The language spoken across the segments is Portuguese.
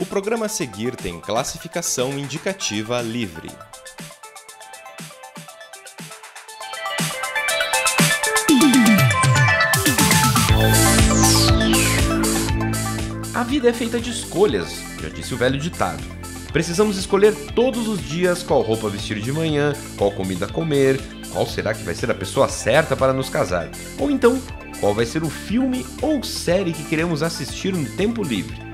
O programa a seguir tem classificação indicativa livre. A vida é feita de escolhas, já disse o velho ditado. Precisamos escolher todos os dias qual roupa vestir de manhã, qual comida comer, qual será que vai ser a pessoa certa para nos casar, ou então, qual vai ser o filme ou série que queremos assistir no tempo livre.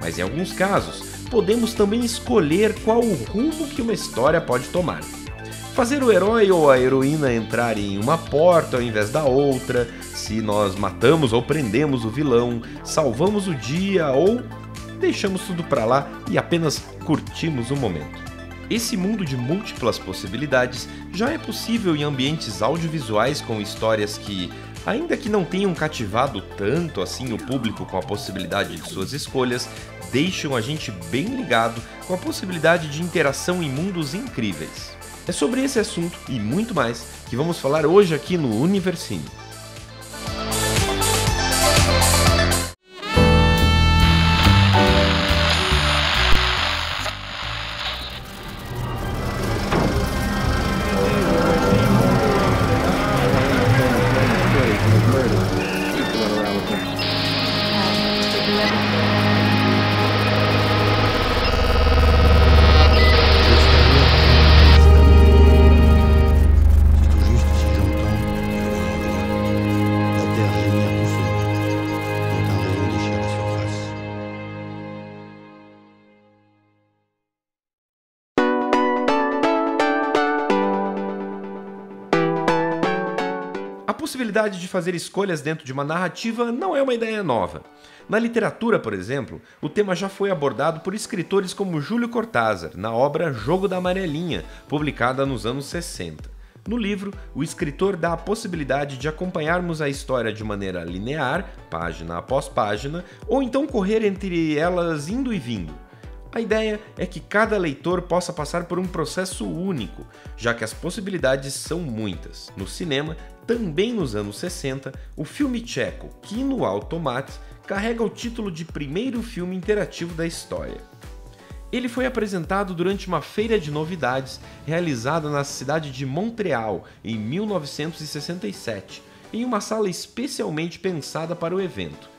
Mas em alguns casos, podemos também escolher qual o rumo que uma história pode tomar. Fazer o herói ou a heroína entrar em uma porta ao invés da outra, se nós matamos ou prendemos o vilão, salvamos o dia ou deixamos tudo pra lá e apenas curtimos o momento. Esse mundo de múltiplas possibilidades já é possível em ambientes audiovisuais com histórias que, ainda que não tenham cativado tanto assim o público com a possibilidade de suas escolhas, deixam a gente bem ligado com a possibilidade de interação em mundos incríveis. É sobre esse assunto e muito mais que vamos falar hoje aqui no UniverCine. A possibilidade de fazer escolhas dentro de uma narrativa não é uma ideia nova. Na literatura, por exemplo, o tema já foi abordado por escritores como Júlio Cortázar, na obra Jogo da Amarelinha, publicada nos anos 60. No livro, o escritor dá a possibilidade de acompanharmos a história de maneira linear, página após página, ou então correr entre elas indo e vindo. A ideia é que cada leitor possa passar por um processo único, já que as possibilidades são muitas. No cinema, também nos anos 60, o filme tcheco Kino Automat carrega o título de primeiro filme interativo da história. Ele foi apresentado durante uma feira de novidades realizada na cidade de Montreal, em 1967, em uma sala especialmente pensada para o evento.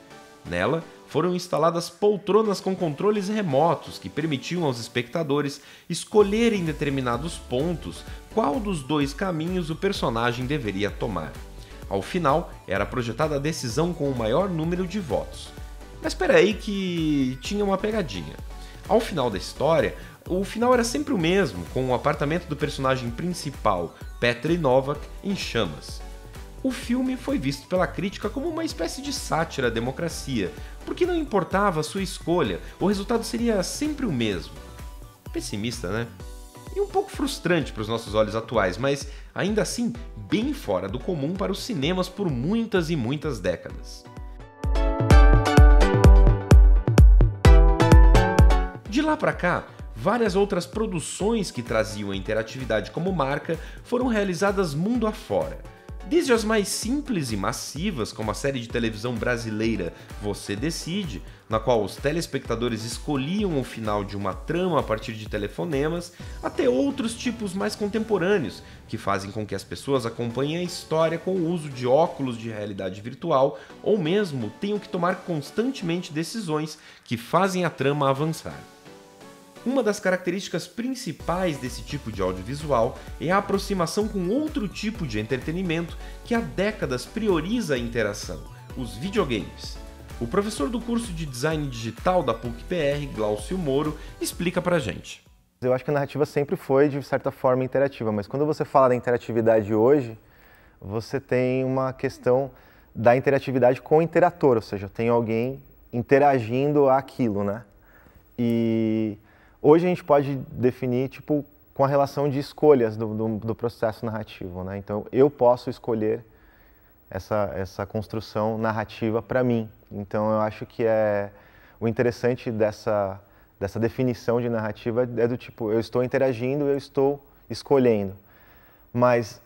Nela, foram instaladas poltronas com controles remotos que permitiam aos espectadores escolherem em determinados pontos qual dos dois caminhos o personagem deveria tomar. Ao final, era projetada a decisão com o maior número de votos. Mas peraí que tinha uma pegadinha. Ao final da história, o final era sempre o mesmo, com o apartamento do personagem principal, Petri Novak, em chamas. O filme foi visto pela crítica como uma espécie de sátira à democracia, porque não importava a sua escolha, o resultado seria sempre o mesmo. Pessimista, né? E um pouco frustrante para os nossos olhos atuais, mas ainda assim bem fora do comum para os cinemas por muitas e muitas décadas. De lá para cá, várias outras produções que traziam a interatividade como marca foram realizadas mundo afora. Desde as mais simples e massivas, como a série de televisão brasileira Você Decide, na qual os telespectadores escolhiam o final de uma trama a partir de telefonemas, até outros tipos mais contemporâneos, que fazem com que as pessoas acompanhem a história com o uso de óculos de realidade virtual ou mesmo tenham que tomar constantemente decisões que fazem a trama avançar. Uma das características principais desse tipo de audiovisual é a aproximação com outro tipo de entretenimento que há décadas prioriza a interação, os videogames. O professor do curso de Design Digital da PUC-PR, Gláucio Moro, explica pra gente. Eu acho que a narrativa sempre foi, de certa forma, interativa, mas quando você fala da interatividade hoje, você tem uma questão da interatividade com o interator, ou seja, tem alguém interagindo aquilo, né? E hoje a gente pode definir tipo com a relação de escolhas do processo narrativo, né? Então eu posso escolher essa construção narrativa para mim. Então eu acho que é o interessante dessa definição de narrativa é do tipo eu estou interagindo, eu estou escolhendo, mas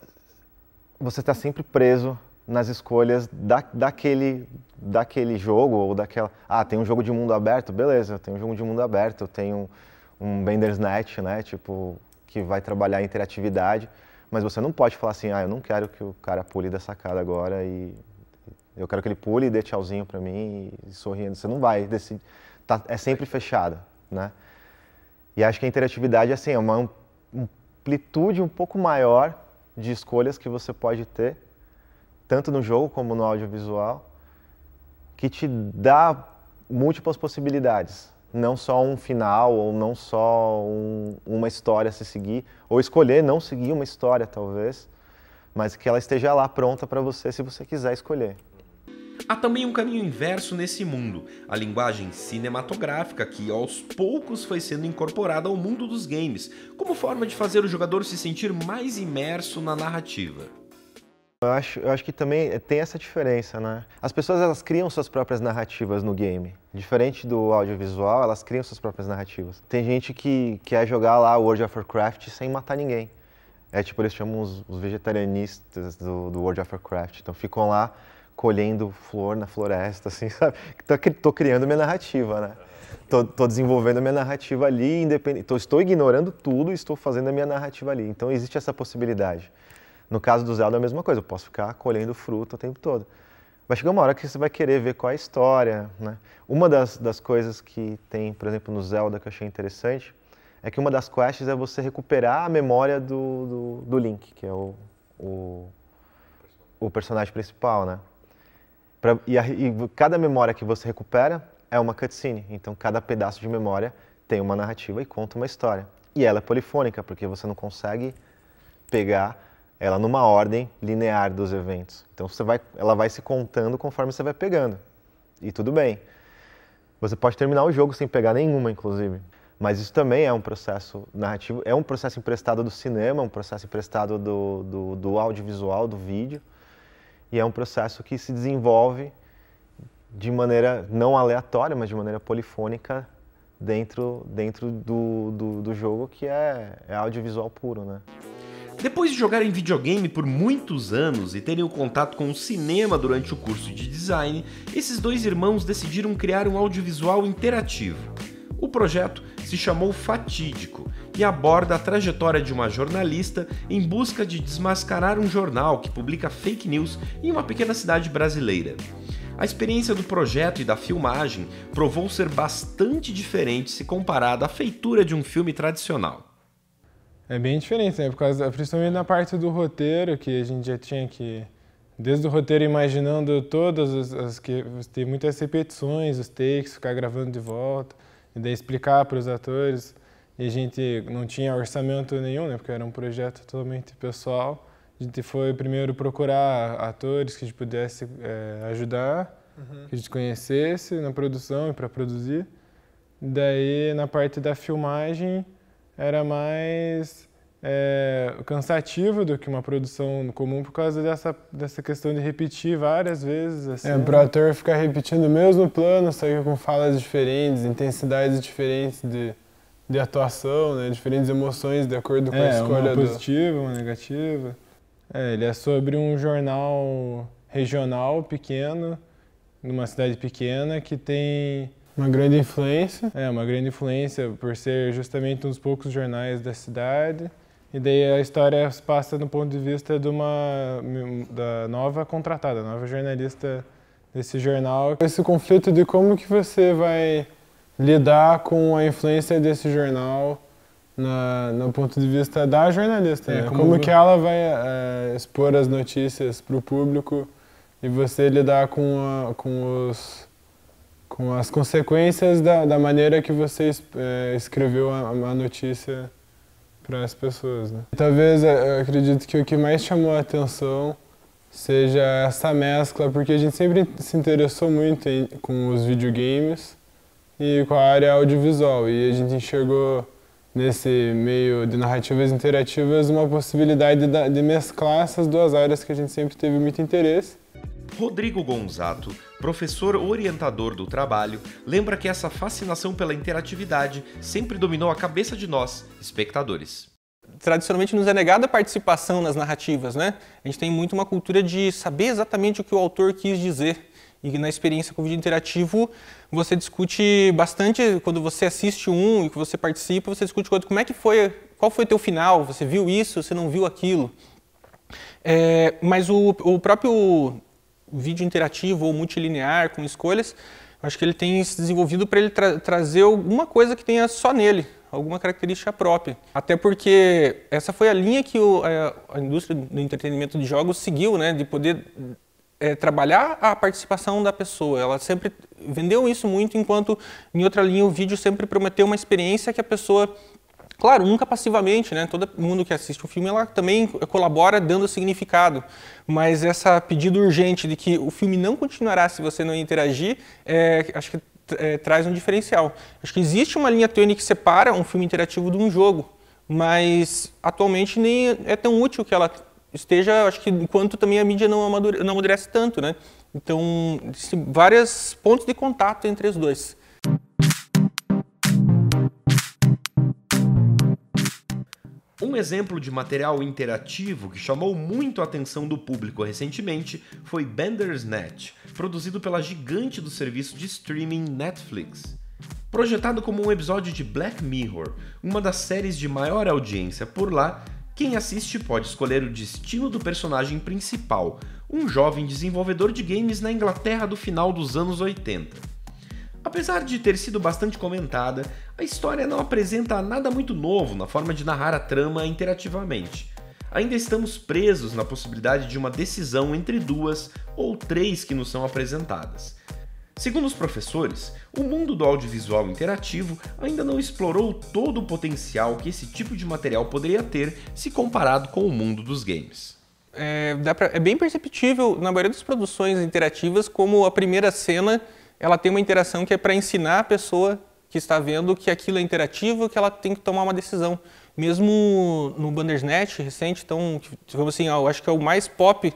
você está sempre preso nas escolhas daquele daquele jogo ou daquela... Ah, tem um jogo de mundo aberto? Beleza, tem um jogo de mundo aberto, tem um Bandersnatch, né, tipo, que vai trabalhar a interatividade, mas você não pode falar assim, ah, eu não quero que o cara pule da sacada agora e... Eu quero que ele pule e dê tchauzinho pra mim e sorrindo. Você não vai decidir. Tá, é sempre fechado, né? E acho que a interatividade é assim, é uma amplitude um pouco maior de escolhas que você pode ter, tanto no jogo como no audiovisual, que te dá múltiplas possibilidades. Não só um final, ou não só uma história a se seguir, ou escolher não seguir uma história, talvez, mas que ela esteja lá pronta para você, se você quiser escolher. Há também um caminho inverso nesse mundo, a linguagem cinematográfica que aos poucos foi sendo incorporada ao mundo dos games, como forma de fazer o jogador se sentir mais imerso na narrativa. Eu acho que também tem essa diferença, né? As pessoas, elas criam suas próprias narrativas no game. Diferente do audiovisual, elas criam suas próprias narrativas. Tem gente que quer jogar lá World of Warcraft sem matar ninguém. É tipo, eles chamam os vegetarianistas do World of Warcraft. Então ficam lá colhendo flor na floresta, assim, sabe? Tô criando minha narrativa, né? Tô desenvolvendo a minha narrativa ali, independente. Estou ignorando tudo e estou fazendo a minha narrativa ali. Então existe essa possibilidade. No caso do Zelda é a mesma coisa, eu posso ficar colhendo fruta o tempo todo. Vai chegar uma hora que você vai querer ver qual é a história, né? Uma das coisas que tem, por exemplo, no Zelda que eu achei interessante, é que uma das quests é você recuperar a memória do Link, que é o personagem principal, né? E cada memória que você recupera é uma cutscene, então cada pedaço de memória tem uma narrativa e conta uma história. E ela é polifônica, porque você não consegue pegar ela numa ordem linear dos eventos. Então ela vai se contando conforme você vai pegando, e tudo bem. Você pode terminar o jogo sem pegar nenhuma, inclusive. Mas isso também é um processo narrativo, é um processo emprestado do cinema, um processo emprestado do audiovisual, do vídeo, e é um processo que se desenvolve de maneira não aleatória, mas de maneira polifônica dentro do jogo, que é audiovisual puro, né? Depois de jogarem videogame por muitos anos e terem o contato com o cinema durante o curso de design, esses dois irmãos decidiram criar um audiovisual interativo. O projeto se chamou Fatídico e aborda a trajetória de uma jornalista em busca de desmascarar um jornal que publica fake news em uma pequena cidade brasileira. A experiência do projeto e da filmagem provou ser bastante diferente se comparada à feitura de um filme tradicional. É bem diferente, né? Por causa, principalmente na parte do roteiro, que a gente já tinha que... Desde o roteiro imaginando todas as que... Tem muitas repetições, os takes, ficar gravando de volta... E daí explicar para os atores, e a gente não tinha orçamento nenhum, né, porque era um projeto totalmente pessoal. A gente foi primeiro procurar atores que a gente pudesse ajudar, que a gente conhecesse na produção e para produzir. Daí, na parte da filmagem, era mais cansativo do que uma produção comum por causa dessa questão de repetir várias vezes. Assim. É, para o ator ficar repetindo o mesmo plano, só que com falas diferentes, intensidades diferentes de atuação, né? Diferentes emoções de acordo com a escolha. Uma positiva, uma negativa. É, ele é sobre um jornal regional pequeno, numa cidade pequena que tem... Uma grande influência. É, uma grande influência por ser justamente um dos poucos jornais da cidade. E daí a história passa no ponto de vista da nova contratada, nova jornalista desse jornal. Esse conflito de como que você vai lidar com a influência desse jornal no ponto de vista da jornalista. É, né? Como que ela vai expor as notícias para o público e você lidar com as consequências da maneira que você escreveu a notícia para as pessoas, né? Talvez, eu acredito que o que mais chamou a atenção seja essa mescla, porque a gente sempre se interessou muito com os videogames e com a área audiovisual, e a gente enxergou nesse meio de narrativas interativas uma possibilidade de mesclar essas duas áreas que a gente sempre teve muito interesse. Rodrigo Gonzato, professor orientador do trabalho, lembra que essa fascinação pela interatividade sempre dominou a cabeça de nós, espectadores. Tradicionalmente nos é negada a participação nas narrativas, né? A gente tem muito uma cultura de saber exatamente o que o autor quis dizer. E na experiência com vídeo interativo, você discute bastante, quando você assiste um e que você participa, você discute com outro, como é que foi, qual foi o teu final, você viu isso, você não viu aquilo. É, mas o próprio vídeo interativo ou multilinear com escolhas, acho que ele tem se desenvolvido para ele trazer alguma coisa que tenha só nele, alguma característica própria. Até porque essa foi a linha que a indústria do entretenimento de jogos seguiu, né, de poder... trabalhar a participação da pessoa. Ela sempre vendeu isso muito, enquanto em outra linha o vídeo sempre prometeu uma experiência que a pessoa, claro, nunca passivamente, né? Todo mundo que assiste o filme, ela também colabora dando significado. Mas essa pedido urgente de que o filme não continuará se você não interagir, acho que traz um diferencial. Acho que existe uma linha tênue que separa um filme interativo de um jogo, mas atualmente nem é tão útil que ela esteja, acho que enquanto também a mídia não amadurece tanto, né? Então, vários pontos de contato entre os dois. Um exemplo de material interativo que chamou muito a atenção do público recentemente foi Bandersnatch, produzido pela gigante do serviço de streaming Netflix. Projetado como um episódio de Black Mirror, uma das séries de maior audiência por lá, quem assiste pode escolher o destino do personagem principal, um jovem desenvolvedor de games na Inglaterra do final dos anos 80. Apesar de ter sido bastante comentada, a história não apresenta nada muito novo na forma de narrar a trama interativamente. Ainda estamos presos na possibilidade de uma decisão entre duas ou três que nos são apresentadas. Segundo os professores, o mundo do audiovisual interativo ainda não explorou todo o potencial que esse tipo de material poderia ter se comparado com o mundo dos games. É bem perceptível, na maioria das produções interativas, como a primeira cena ela tem uma interação que é para ensinar a pessoa que está vendo que aquilo é interativo, que ela tem que tomar uma decisão. Mesmo no Bandersnatch recente, então, digamos assim, acho que é o mais pop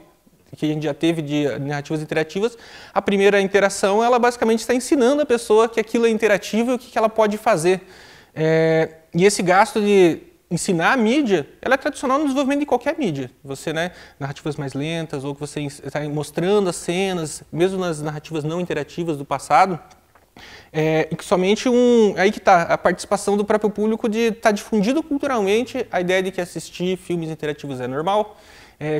que a gente já teve de narrativas interativas, a primeira interação, ela basicamente está ensinando a pessoa que aquilo é interativo e o que ela pode fazer. E esse gasto de ensinar a mídia, ela é tradicional no desenvolvimento de qualquer mídia. Você, né, narrativas mais lentas, ou que você está mostrando as cenas, mesmo nas narrativas não interativas do passado, e que somente aí que está a participação do próprio público de estar difundido culturalmente a ideia de que assistir filmes interativos é normal,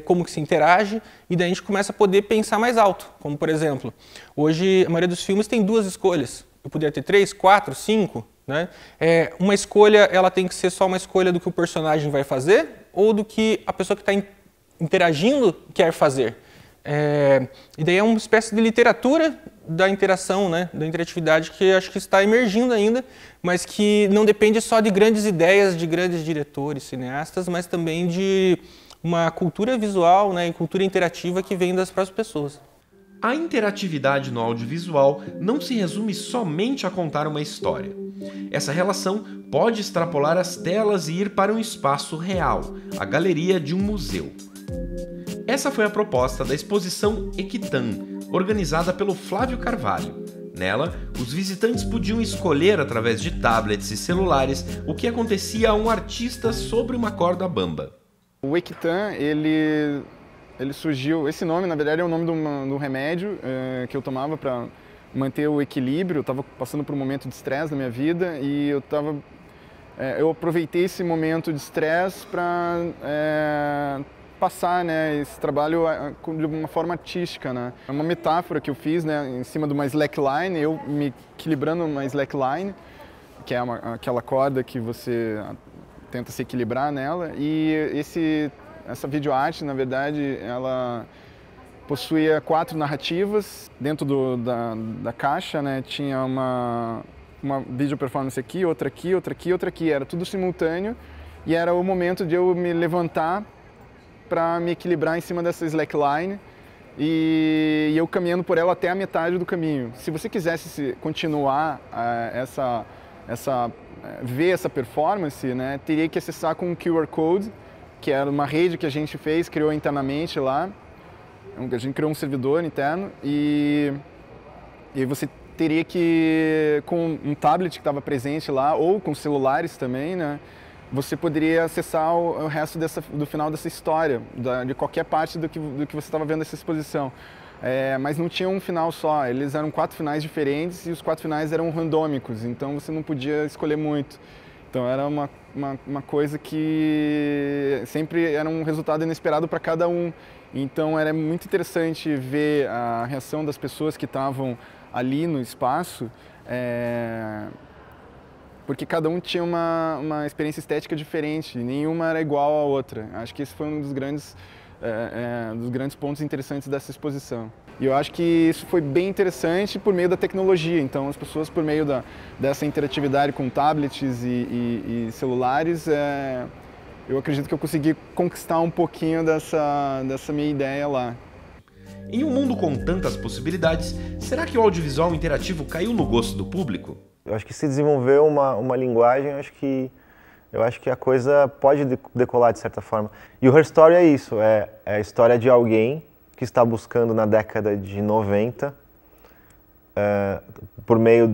como que se interage, e daí a gente começa a poder pensar mais alto. Como, por exemplo, hoje a maioria dos filmes tem duas escolhas. Eu poderia ter 3, 4, 5, né? Uma escolha, ela tem que ser só uma escolha do que o personagem vai fazer ou do que a pessoa que está interagindo quer fazer. E daí é uma espécie de literatura da interação, né? Da interatividade, que acho que está emergindo ainda, mas que não depende só de grandes ideias, de grandes diretores, cineastas, mas também de uma cultura visual, né, e cultura interativa que vem das próprias pessoas. A interatividade no audiovisual não se resume somente a contar uma história. Essa relação pode extrapolar as telas e ir para um espaço real, a galeria de um museu. Essa foi a proposta da exposição Equitan, organizada pelo Flávio Carvalho. Nela, os visitantes podiam escolher, através de tablets e celulares, o que acontecia a um artista sobre uma corda bamba. O Equitan, ele surgiu, esse nome na verdade é o nome de um remédio que eu tomava para manter o equilíbrio. Eu estava passando por um momento de estresse na minha vida e eu aproveitei esse momento de estresse para passar, né, esse trabalho de uma forma artística, né? É uma metáfora que eu fiz, né, em cima de uma slackline, eu me equilibrando numa slackline, que é aquela corda que você tenta se equilibrar nela, e essa videoarte, na verdade, ela possuía 4 narrativas. Dentro da caixa, né, tinha uma video performance aqui, outra aqui, outra aqui, outra aqui. Era tudo simultâneo e era o momento de eu me levantar para me equilibrar em cima dessa slackline e eu caminhando por ela até a metade do caminho. Se você quisesse continuar ver essa performance, né, teria que acessar com um QR Code, que era uma rede que a gente criou internamente lá. A gente criou um servidor interno e você teria que, com um tablet que estava presente lá, ou com celulares também, né, você poderia acessar o resto do final dessa história, de qualquer parte do que você estava vendo nessa exposição. mas não tinha um final só, eles eram 4 finais diferentes e os 4 finais eram randômicos, então você não podia escolher muito. Então era uma coisa que sempre era um resultado inesperado para cada um. Então era muito interessante ver a reação das pessoas que estavam ali no espaço, porque cada um tinha uma experiência estética diferente, nenhuma era igual à outra. Acho que esse foi um dos grandes pontos interessantes dessa exposição. E eu acho que isso foi bem interessante por meio da tecnologia. Então as pessoas, por meio dessa interatividade com tablets e celulares, eu acredito que eu consegui conquistar um pouquinho dessa minha ideia lá. Em um mundo com tantas possibilidades, será que o audiovisual interativo caiu no gosto do público? Eu acho que se desenvolveu uma linguagem, eu acho que a coisa pode decolar de certa forma. E o Her Story é isso, é a história de alguém que está buscando na década de 90, por meio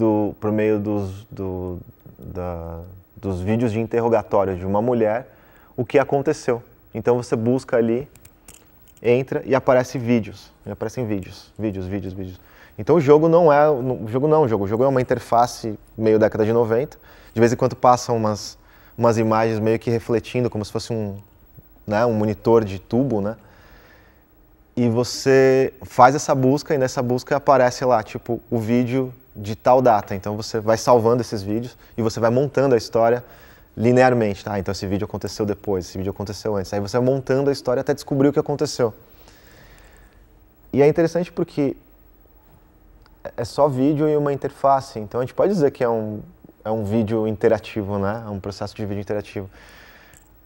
dos vídeos de interrogatório de uma mulher, o que aconteceu. Então você busca ali, entra e aparecem vídeos. Então o jogo é uma interface meio década de 90, de vez em quando passam umas imagens meio que refletindo, como se fosse um monitor de tubo, né? E você faz essa busca e nessa busca aparece lá, tipo, o vídeo de tal data. Então você vai salvando esses vídeos e você vai montando a história linearmente. Ah, então esse vídeo aconteceu depois, esse vídeo aconteceu antes. Aí você vai montando a história até descobrir o que aconteceu. E é interessante porque é só vídeo e uma interface. Então a gente pode dizer que é um vídeo interativo, né? É um processo de vídeo interativo.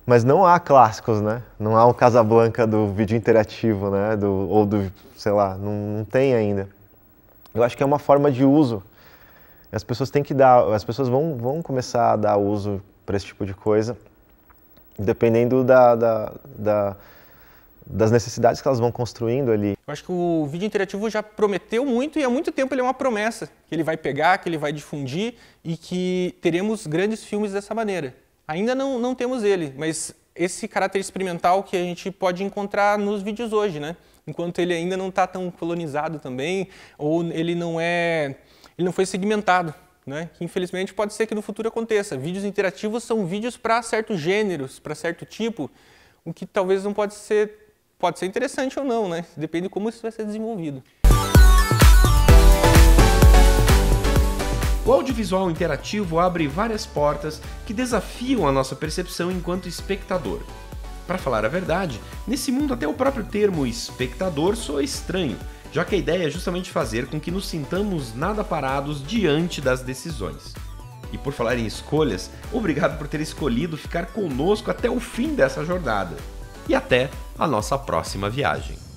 Mas não há clássicos, né? Não há um Casablanca do vídeo interativo, né? Não tem ainda. Eu acho que é uma forma de uso. As pessoas têm que vão começar a dar uso para esse tipo de coisa, dependendo das necessidades que elas vão construindo ali. Eu acho que o vídeo interativo já prometeu muito e há muito tempo ele é uma promessa que ele vai pegar, que ele vai difundir e que teremos grandes filmes dessa maneira. Ainda não temos ele, mas esse caráter experimental que a gente pode encontrar nos vídeos hoje, né? Enquanto ele ainda não está tão colonizado também, ou ele não foi segmentado, né? Que infelizmente pode ser que no futuro aconteça. Vídeos interativos são vídeos para certos gêneros, para certo tipo, o que talvez não pode ser interessante ou não, né? Depende de como isso vai ser desenvolvido. O audiovisual interativo abre várias portas que desafiam a nossa percepção enquanto espectador. Para falar a verdade, nesse mundo até o próprio termo espectador soa estranho, já que a ideia é justamente fazer com que nos sintamos nada parados diante das decisões. E por falar em escolhas, obrigado por ter escolhido ficar conosco até o fim dessa jornada. E até a nossa próxima viagem.